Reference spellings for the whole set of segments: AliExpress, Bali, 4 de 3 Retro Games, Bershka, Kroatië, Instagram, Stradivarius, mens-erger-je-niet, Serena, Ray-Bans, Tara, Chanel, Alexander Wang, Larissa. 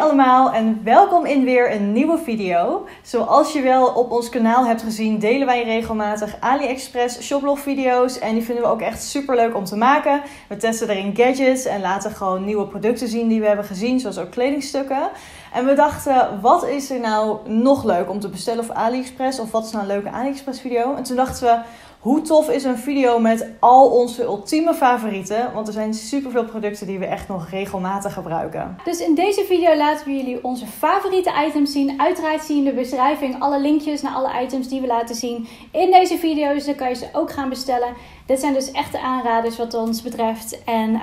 allemaal en welkom in weer een nieuwe video. Zoals je wel op ons kanaal hebt gezien, delen wij regelmatig AliExpress shoplog video's. En die vinden we ook echt super leuk om te maken. We testen daarin gadgets en laten gewoon nieuwe producten zien die we hebben gezien, zoals ook kledingstukken. En we dachten, wat is er nou nog leuk om te bestellen op AliExpress? Of wat is nou een leuke AliExpress video? En toen dachten we, hoe tof is een video met al onze ultieme favorieten? Want er zijn superveel producten die we echt nog regelmatig gebruiken. Dus in deze video laten we jullie onze favoriete items zien. Uiteraard zie je in de beschrijving alle linkjes naar alle items die we laten zien in deze video's. Dus dan kan je ze ook gaan bestellen. Dit zijn dus echte aanraders wat ons betreft. En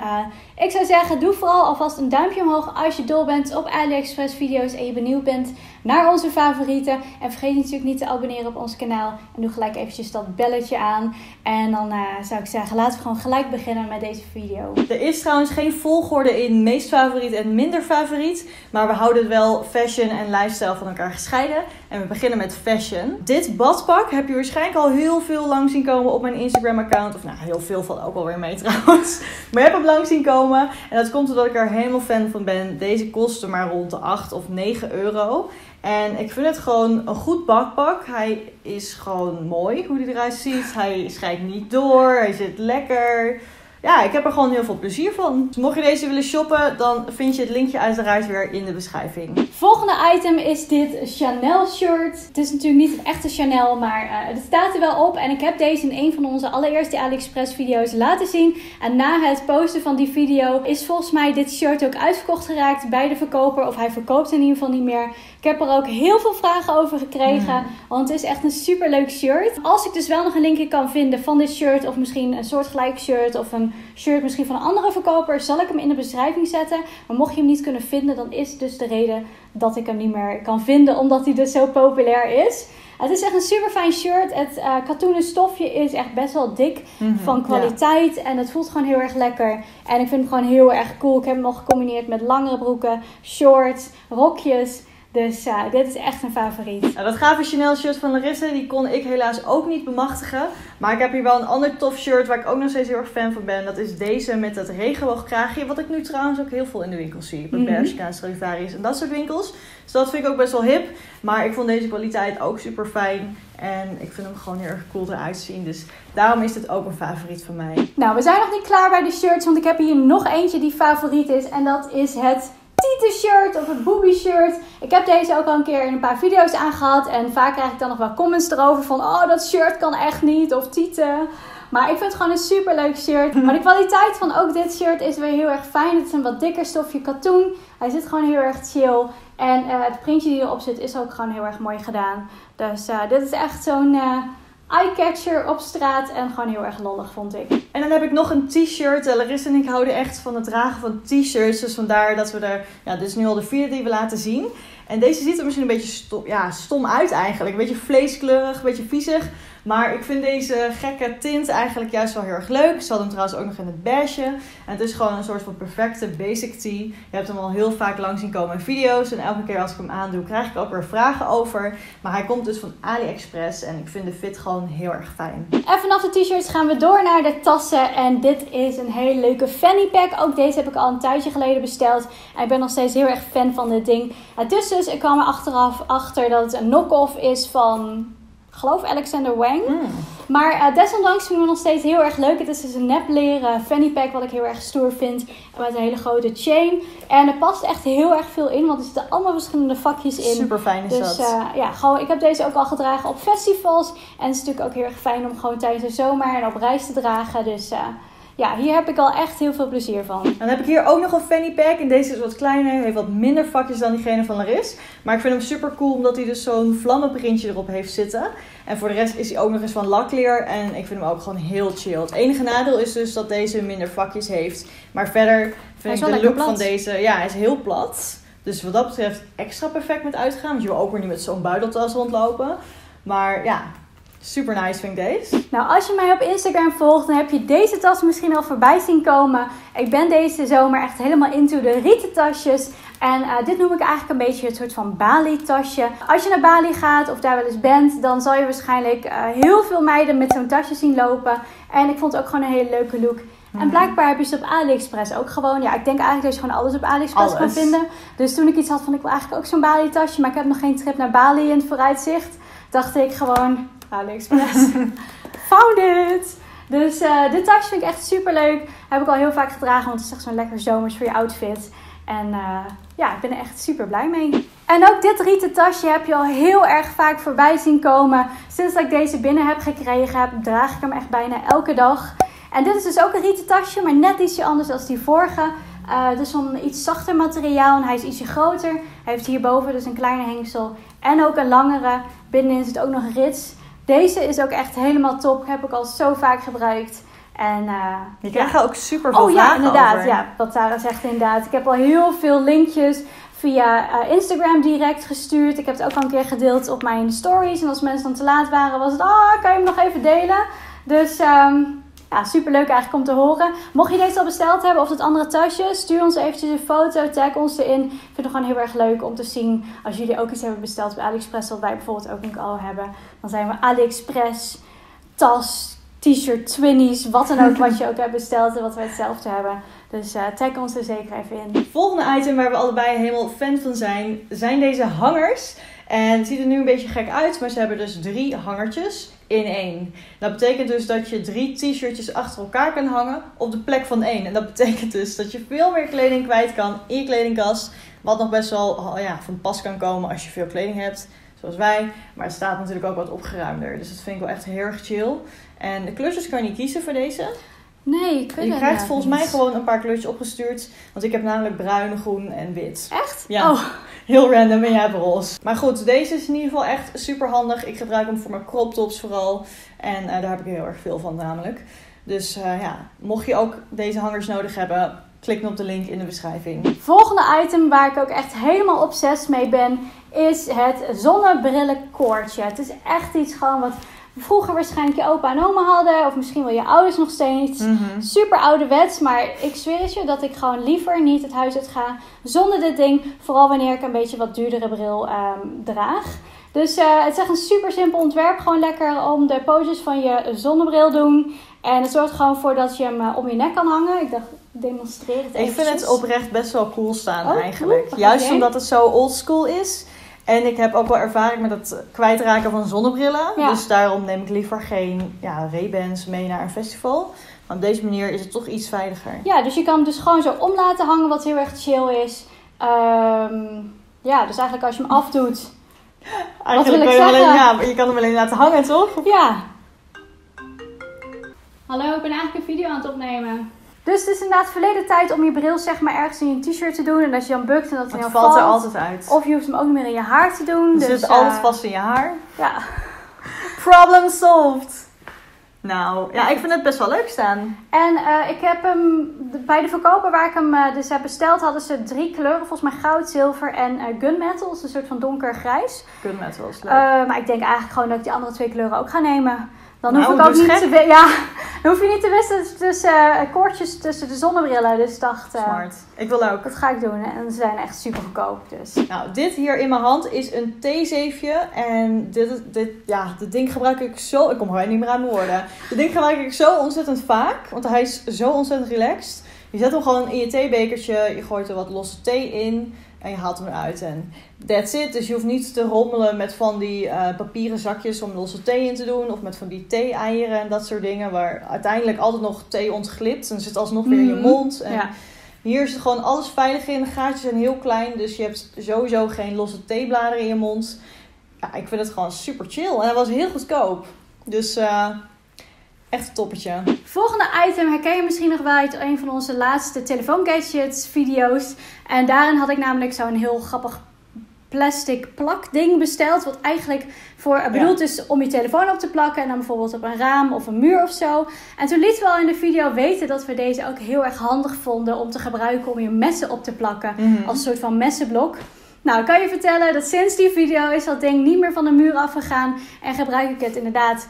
ik zou zeggen, doe vooral alvast een duimpje omhoog als je dol bent op AliExpress video's en je benieuwd bent naar onze favorieten. En vergeet natuurlijk niet te abonneren op ons kanaal. En doe gelijk eventjes dat belletje aan. En dan zou ik zeggen, laten we gewoon gelijk beginnen met deze video. Er is trouwens geen volgorde in meest favoriet en minder favoriet. Maar we houden wel fashion en lifestyle van elkaar gescheiden. En we beginnen met fashion. Dit badpak heb je waarschijnlijk al heel veel lang zien komen op mijn Instagram account. Of nou, heel veel valt ook alweer mee trouwens. Maar ik heb hem lang zien komen. En dat komt omdat ik er helemaal fan van ben. Deze kostte maar rond de 8 of 9 euro. En ik vind het gewoon een goed badpak. Hij is gewoon mooi hoe hij eruit ziet. Hij schijnt niet door. Hij zit lekker. Ja, ik heb er gewoon heel veel plezier van. Dus mocht je deze willen shoppen, dan vind je het linkje uiteraard weer in de beschrijving. Volgende item is dit Chanel shirt. Het is natuurlijk niet een echte Chanel, maar het staat er wel op. En ik heb deze in een van onze allereerste AliExpress video's laten zien. En na het posten van die video is volgens mij dit shirt ook uitverkocht geraakt bij de verkoper. Of hij verkoopt in ieder geval niet meer. Ik heb er ook heel veel vragen over gekregen. Want het is echt een superleuk shirt. Als ik dus wel nog een linkje kan vinden van dit shirt, of misschien een soortgelijk shirt, of een shirt misschien van een andere verkoper, zal ik hem in de beschrijving zetten. Maar mocht je hem niet kunnen vinden, dan is dus de reden dat ik hem niet meer kan vinden, omdat hij dus zo populair is. Het is echt een super fijn shirt. Het katoenen stofje is echt best wel dik van kwaliteit. Ja. En het voelt gewoon heel erg lekker. En ik vind hem gewoon heel erg cool. Ik heb hem al gecombineerd met langere broeken, shorts, rokjes. Dus dit is echt een favoriet. Nou, dat gave Chanel shirt van Larissa, die kon ik helaas ook niet bemachtigen. Maar ik heb hier wel een ander tof shirt waar ik ook nog steeds heel erg fan van ben. Dat is deze met dat regenboogkraagje. Wat ik nu trouwens ook heel veel in de winkel zie. Bij Bershka en Stradivarius en dat soort winkels. Dus dat vind ik ook best wel hip. Maar ik vond deze kwaliteit ook super fijn. En ik vind hem gewoon heel erg cool eruit zien. Dus daarom is dit ook een favoriet van mij. Nou, we zijn nog niet klaar bij de shirts. Want ik heb hier nog eentje die favoriet is. En dat is het shirt of een boobie shirt. Ik heb deze ook al een keer in een paar video's aangehad. En vaak krijg ik dan nog wel comments erover van, oh, dat shirt kan echt niet. Of tieten. Maar ik vind het gewoon een super leuk shirt. Maar de kwaliteit van ook dit shirt is weer heel erg fijn. Het is een wat dikker stofje katoen. Hij zit gewoon heel erg chill. En het printje die erop zit is ook gewoon heel erg mooi gedaan. Dus dit is echt zo'n eyecatcher op straat en gewoon heel erg lollig, vond ik. En dan heb ik nog een t-shirt. Larissa en ik houden echt van het dragen van t-shirts. Dus vandaar dat we er, ja, dit is nu al de vierde die we laten zien. En deze ziet er misschien een beetje stom uit eigenlijk. Een beetje vleeskleurig, een beetje viezig. Maar ik vind deze gekke tint eigenlijk juist wel heel erg leuk. Ze hadden hem trouwens ook nog in het beige. En het is gewoon een soort van perfecte basic tee. Je hebt hem al heel vaak lang zien komen in video's. En elke keer als ik hem aandoe, krijg ik ook weer vragen over. Maar hij komt dus van AliExpress. En ik vind de fit gewoon heel erg fijn. En vanaf de t-shirts gaan we door naar de tassen. En dit is een hele leuke fanny pack. Ook deze heb ik al een tijdje geleden besteld. En ik ben nog steeds heel erg fan van dit ding. Het is dus, ik kwam er achteraf achter dat het een knock-off is van, geloof, Alexander Wang. Maar desondanks vinden we nog steeds heel erg leuk. Het is dus een nepleren fanny pack wat ik heel erg stoer vind. Met een hele grote chain. En er past echt heel erg veel in. Want er zitten allemaal verschillende vakjes in. Super fijn is dat. Dus ja, gewoon, ik heb deze ook al gedragen op festivals. En het is natuurlijk ook heel erg fijn om gewoon tijdens de zomer en op reis te dragen. Dus ja, hier heb ik al echt heel veel plezier van. Dan heb ik hier ook nog een fanny pack. En deze is wat kleiner, heeft wat minder vakjes dan diegene van Larissa. Maar ik vind hem super cool omdat hij dus zo'n vlammenprintje erop heeft zitten. En voor de rest is hij ook nog eens van lakleer. En ik vind hem ook gewoon heel chill. Het enige nadeel is dus dat deze minder vakjes heeft. Maar verder vind ik de look van deze, ja, hij is heel plat. Dus wat dat betreft extra perfect met uitgaan. Want je wil ook weer niet met zo'n buideltas rondlopen. Maar ja, super nice vind ik deze. Nou, als je mij op Instagram volgt, dan heb je deze tas misschien al voorbij zien komen. Ik ben deze zomer echt helemaal into de rieten tasjes. En dit noem ik eigenlijk een beetje het soort van Bali tasje. Als je naar Bali gaat of daar wel eens bent, dan zal je waarschijnlijk heel veel meiden met zo'n tasje zien lopen. En ik vond het ook gewoon een hele leuke look. En blijkbaar heb je ze op AliExpress ook gewoon. Ja, ik denk eigenlijk dat je gewoon alles op AliExpress kan vinden. Dus toen ik iets had van, ik wil eigenlijk ook zo'n Bali tasje, maar ik heb nog geen trip naar Bali in het vooruitzicht, dacht ik gewoon, AliExpress. Found it! Dus dit tasje vind ik echt super leuk. Heb ik al heel vaak gedragen, want het is echt zo'n lekker zomers voor je outfit. En ja, ik ben er echt super blij mee. En ook dit rieten tasje heb je al heel erg vaak voorbij zien komen. Sinds dat ik deze binnen heb gekregen, draag ik hem echt bijna elke dag. En dit is dus ook een rieten tasje, maar net ietsje anders dan die vorige. Dus een iets zachter materiaal en hij is ietsje groter. Hij heeft hierboven dus een kleine hengsel en ook een langere. Binnenin zit ook nog een rits. Deze is ook echt helemaal top. Heb ik al zo vaak gebruikt. En, je krijgt er ook super veel vragen over. Ja, inderdaad. Ja, wat Tara zegt inderdaad. Ik heb al heel veel linkjes via Instagram direct gestuurd. Ik heb het ook al een keer gedeeld op mijn stories. En als mensen dan te laat waren, was het... kan je hem nog even delen? Dus... ja, superleuk eigenlijk om te horen. Mocht je deze al besteld hebben of dat andere tasje, stuur ons eventjes een foto, tag ons erin. Ik vind het gewoon heel erg leuk om te zien als jullie ook iets hebben besteld bij AliExpress, wat wij bijvoorbeeld ook nog al hebben. Dan zijn we AliExpress, tas, t-shirt, twinnies, wat dan ook wat je ook hebt besteld en wat wij hetzelfde hebben. Dus tag ons er zeker even in. Volgende item waar we allebei helemaal fan van zijn, zijn deze hangers. En het ziet er nu een beetje gek uit, maar ze hebben dus 3 hangertjes in 1. Dat betekent dus dat je 3 t-shirtjes achter elkaar kan hangen op de plek van 1. En dat betekent dus dat je veel meer kleding kwijt kan in je kledingkast. Wat nog best wel van pas kan komen als je veel kleding hebt, zoals wij. Maar het staat natuurlijk ook wat opgeruimder. Dus dat vind ik wel echt heel erg chill. En de kleurtjes kan je niet kiezen voor deze. Nee, ik weet het. Je krijgt volgens mij gewoon een paar kleurtjes opgestuurd. Want ik heb namelijk bruin, groen en wit. Echt? Ja. Oh. Heel random en jij hebt roze. Maar goed, deze is in ieder geval echt super handig. Ik gebruik hem voor mijn crop tops vooral. En daar heb ik heel erg veel van namelijk. Dus mocht je ook deze hangers nodig hebben, klik dan op de link in de beschrijving. Volgende item waar ik ook echt helemaal obsessed mee ben, is het zonnebrillenkoordje. Het is echt iets gewoon wat... vroeger waarschijnlijk je opa en oma hadden. Of misschien wel je ouders nog steeds. Mm-hmm. Super ouderwets. Maar ik zweer het je dat ik gewoon liever niet het huis uit ga zonder dit ding. Vooral wanneer ik een beetje wat duurdere bril draag. Dus het is echt een super simpel ontwerp. Gewoon lekker om de poses van je zonnebril doen. En het zorgt gewoon voor dat je hem om je nek kan hangen. Ik dacht, demonstreer het eventjes. Ik vind het oprecht best wel cool staan eigenlijk. Cool. Juist omdat het zo oldschool is. En ik heb ook wel ervaring met het kwijtraken van zonnebrillen. Ja. Dus daarom neem ik liever geen Ray-Bans mee naar een festival. Maar op deze manier is het toch iets veiliger. Ja, dus je kan hem dus gewoon zo om laten hangen, wat heel erg chill is. Dus eigenlijk als je hem afdoet... eigenlijk wil ik zeggen? Maar je kan hem alleen laten hangen, toch? Ja. Hallo, ik ben eigenlijk een video aan het opnemen. Dus het is inderdaad verleden tijd om je bril zeg maar ergens in je t-shirt te doen. En als je dan bukt en dat het valt er altijd uit. Of je hoeft hem ook niet meer in je haar te doen. Dus het zit altijd vast in je haar. Ja. Problem solved. Nou, ja, ik vind het best wel leuk staan. En ik heb hem bij de verkoper waar ik hem dus heb besteld, hadden ze 3 kleuren. Volgens mij goud, zilver en gunmetal. Dus een soort van donkergrijs. Gunmetal is leuk. Maar ik denk eigenlijk gewoon dat ik die andere 2 kleuren ook ga nemen. Dan hoef ik ook dus niet te... Ja, dan hoef je niet te wisselen tussen koordjes tussen de zonnebrillen. Dus ik dacht... Smart. Ik wil ook. Dat ga ik doen. En ze zijn echt super goedkoop. Dus. Nou, dit hier in mijn hand is een theezeefje. En dit ding gebruik ik zo... Ik kom gewoon niet meer aan mijn woorden. Dit ding gebruik ik zo ontzettend vaak. Want hij is zo ontzettend relaxed. Je zet hem gewoon in je theebekertje. Je gooit er wat losse thee in. En je haalt hem eruit en that's it. Dus je hoeft niet te rommelen met van die papieren zakjes om losse thee in te doen. Of met van die thee-eieren en dat soort dingen. Waar uiteindelijk altijd nog thee ontglipt. En zit alsnog weer in je mond. En hier zit gewoon alles veilig in. De gaatjes zijn heel klein. Dus je hebt sowieso geen losse theebladeren in je mond. Ja, ik vind het gewoon super chill. En hij was heel goedkoop. Dus... echt een toppetje. Volgende item herken je misschien nog wel uit een van onze laatste telefoongadgets video's. En daarin had ik namelijk zo'n heel grappig plastic plakding besteld. Wat eigenlijk bedoeld is om je telefoon op te plakken. En dan bijvoorbeeld op een raam of een muur of zo. En toen lieten we al in de video weten dat we deze ook heel erg handig vonden om te gebruiken om je messen op te plakken. Als een soort van messenblok. Nou, ik kan je vertellen dat sinds die video is dat ding niet meer van de muur afgegaan. En gebruik ik het inderdaad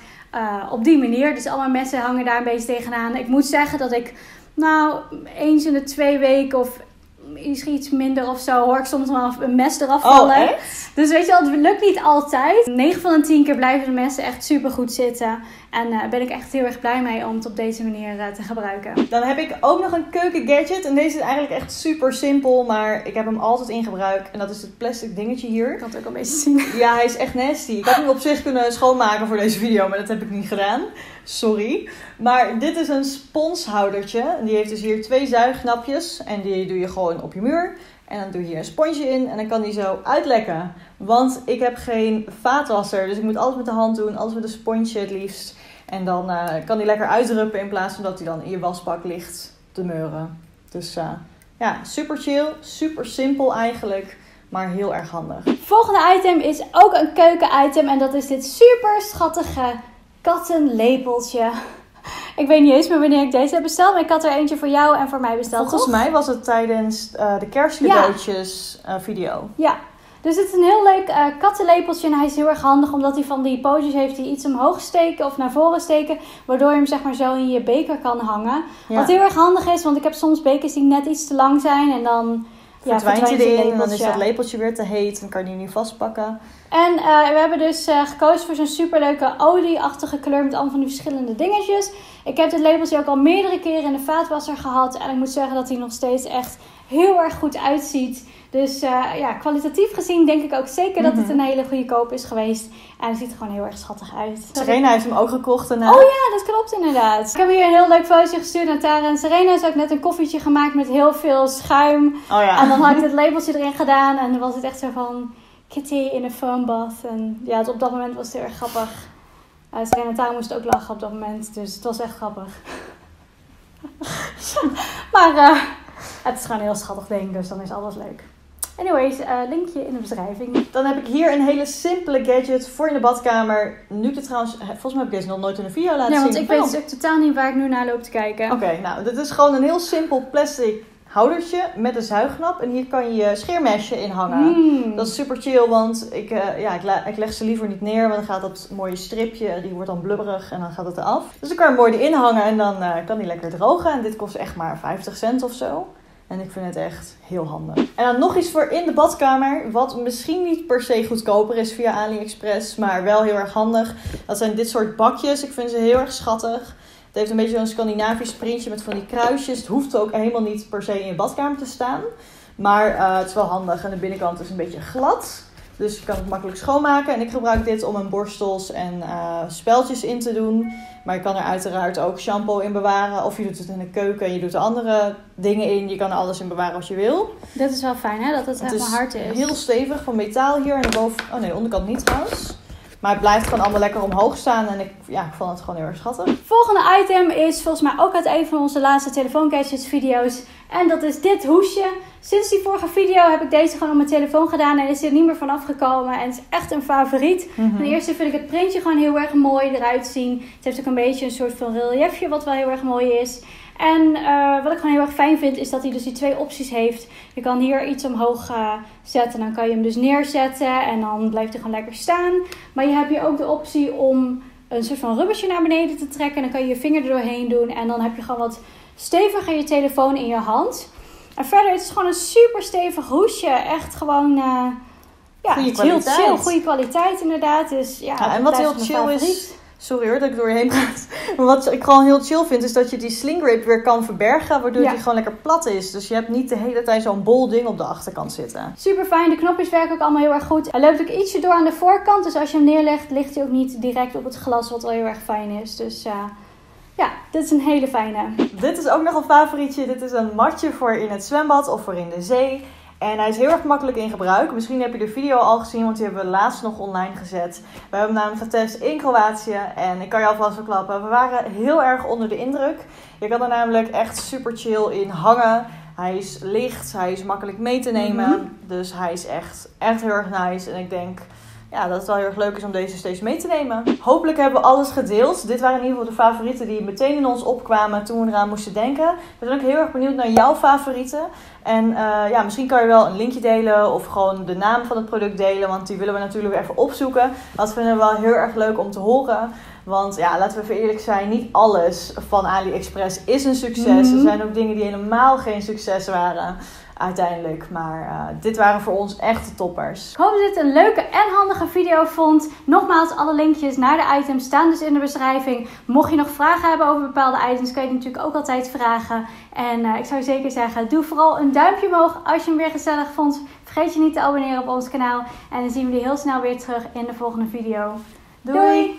op die manier. Dus allemaal messen hangen daar een beetje tegenaan. Ik moet zeggen dat ik eens in de 2 weken of misschien iets minder of zo, hoor ik soms wel een mes eraf vallen. Oh, echt? Dus weet je wel, het lukt niet altijd. 9 van de 10 keer blijven de messen echt super goed zitten. En daar ben ik echt heel erg blij mee om het op deze manier te gebruiken. Dan heb ik ook nog een keukengadget. En deze is eigenlijk echt super simpel, maar ik heb hem altijd in gebruik. En dat is het plastic dingetje hier. Ik kan het ook al een beetje zien. Ja, hij is echt nasty. Ik had hem op zich kunnen schoonmaken voor deze video, maar dat heb ik niet gedaan. Sorry. Maar dit is een sponshoudertje. Die heeft dus hier 2 zuignapjes. En die doe je gewoon op je muur. En dan doe je hier een sponsje in. En dan kan die zo uitlekken. Want ik heb geen vaatwasser. Dus ik moet alles met de hand doen. Alles met een sponsje het liefst. En dan kan die lekker uitdruppen. In plaats van dat die dan in je wasbak ligt te meuren. Dus ja, super chill. Super simpel eigenlijk. Maar heel erg handig. Volgende item is ook een keukenitem. En dat is dit super schattige kattenlepeltje. Ik weet niet eens meer wanneer ik deze heb besteld. Maar ik had er eentje voor jou en voor mij besteld. Volgens mij was het tijdens de kerstcadeautjes video. Ja. Dus het is een heel leuk kattenlepeltje. En hij is heel erg handig omdat hij van die pootjes heeft die iets omhoog steken of naar voren steken. Waardoor je hem zeg maar zo in je beker kan hangen. Ja. Wat heel erg handig is, want ik heb soms bekers die net iets te lang zijn. En dan verdwijnt hij erin en dan is dat lepeltje weer te heet. Dan kan je die nu vastpakken. En we hebben dus gekozen voor zo'n superleuke olieachtige kleur met allemaal van die verschillende dingetjes. Ik heb dit lepeltje ook al meerdere keren in de vaatwasser gehad. En ik moet zeggen dat hij nog steeds echt heel erg goed uitziet. Dus ja, kwalitatief gezien denk ik ook zeker dat het een hele goede koop is geweest. En het ziet er gewoon heel erg schattig uit. Serena heeft hem ook gekocht. En, oh ja, dat klopt inderdaad. Ik heb hier een heel leuk fotootje gestuurd naar Tara en Serena. Ze heeft net een koffietje gemaakt met heel veel schuim. Oh ja. En dan had ik het labeltje erin gedaan. En dan was het echt zo van Kitty in een foam bath. En ja, op dat moment was het heel erg grappig. Serena en Tara moesten ook lachen op dat moment. Dus het was echt grappig. Maar het is gewoon een heel schattig ding. Dus dan is alles leuk. Anyways, linkje in de beschrijving. Dan heb ik hier een hele simpele gadget voor in de badkamer. Nu ik dit trouwens, volgens mij heb ik deze nog nooit in een video laten zien. Nee, want ik weet dus totaal niet waar ik nu naar loop te kijken. Oké, nou, dit is gewoon een heel simpel plastic houdertje met een zuignap. En hier kan je je scheermesje in hangen. Dat is super chill, want ik leg ze liever niet neer. Want dan gaat dat mooie stripje, die wordt dan blubberig en dan gaat het eraf. Dus dan kan je mooi erin hangen en dan kan die lekker drogen. En dit kost echt maar 50 cent of zo. En ik vind het echt heel handig. En dan nog iets voor in de badkamer. Wat misschien niet per se goedkoper is via AliExpress. Maar wel heel erg handig. Dat zijn dit soort bakjes. Ik vind ze heel erg schattig. Het heeft een beetje zo'n Scandinavisch printje met van die kruisjes. Het hoeft ook helemaal niet per se in je badkamer te staan. Maar het is wel handig. En de binnenkant is een beetje glad. Dus je kan het makkelijk schoonmaken. En ik gebruik dit om mijn borstels en speldjes in te doen. Maar je kan er uiteraard ook shampoo in bewaren. Of je doet het in de keuken en je doet er andere dingen in. Je kan er alles in bewaren wat je wil. Dat is wel fijn hè, dat het helemaal hard is. Het is heel stevig van metaal hier. En boven, oh nee, de onderkant niet trouwens. Maar het blijft gewoon allemaal lekker omhoog staan. En ik vond het gewoon heel erg schattig. Volgende item is volgens mij ook uit een van onze laatste telefoongadgets video's. En dat is dit hoesje. Sinds die vorige video heb ik deze gewoon op mijn telefoon gedaan. En is er niet meer van afgekomen. En het is echt een favoriet. Ten eerste vind ik het printje gewoon heel erg mooi eruit zien. Het heeft ook een beetje een soort van reliefje wat wel heel erg mooi is. En wat ik gewoon heel erg fijn vind is dat hij dus die 2 opties heeft. Je kan hier iets omhoog zetten. Dan kan je hem dus neerzetten. En dan blijft hij gewoon lekker staan. Maar je hebt hier ook de optie om een soort van rubbertje naar beneden te trekken. En dan kan je je vinger er doorheen doen. En dan heb je gewoon wat steviger je telefoon in je hand. En verder is het gewoon een super stevig hoesje. Echt gewoon heel chill. Goede kwaliteit inderdaad. Dus, ja, en wat heel chill is... Sorry hoor dat ik door je heen praat. Maar wat ik gewoon heel chill vind is dat je die slingrape weer kan verbergen. Waardoor die gewoon lekker plat is. Dus je hebt niet de hele tijd zo'n bol ding op de achterkant zitten. Super fijn. De knopjes werken ook allemaal heel erg goed. Hij loopt ook ietsje door aan de voorkant. Dus als je hem neerlegt ligt hij ook niet direct op het glas. Wat wel heel erg fijn is. Dus ja, dit is een hele fijne. Dit is ook nog een favorietje. Dit is een matje voor in het zwembad of voor in de zee. En hij is heel erg makkelijk in gebruik. Misschien heb je de video al gezien, want die hebben we laatst nog online gezet. We hebben hem namelijk getest in Kroatië. En ik kan je alvast verklappen, we waren heel erg onder de indruk. Je kan er namelijk echt super chill in hangen. Hij is licht, hij is makkelijk mee te nemen. Dus hij is echt heel erg nice. En ik denk... Ja, dat het wel heel erg leuk is om deze steeds mee te nemen. Hopelijk hebben we alles gedeeld. Dit waren in ieder geval de favorieten die meteen in ons opkwamen toen we eraan moesten denken. We zijn ook heel erg benieuwd naar jouw favorieten. En misschien kan je wel een linkje delen of gewoon de naam van het product delen. Want die willen we natuurlijk even opzoeken. Dat vinden we wel heel erg leuk om te horen. Want ja, laten we even eerlijk zijn, niet alles van AliExpress is een succes. Er zijn ook dingen die helemaal geen succes waren. uiteindelijk. Maar dit waren voor ons echte toppers. Ik hoop dat je dit een leuke en handige video vond. Nogmaals, alle linkjes naar de items staan dus in de beschrijving. Mocht je nog vragen hebben over bepaalde items, kan je die natuurlijk ook altijd vragen. En ik zou zeker zeggen, doe vooral een duimpje omhoog als je hem weer gezellig vond. Vergeet je niet te abonneren op ons kanaal. En dan zien we jullie heel snel weer terug in de volgende video. Doei!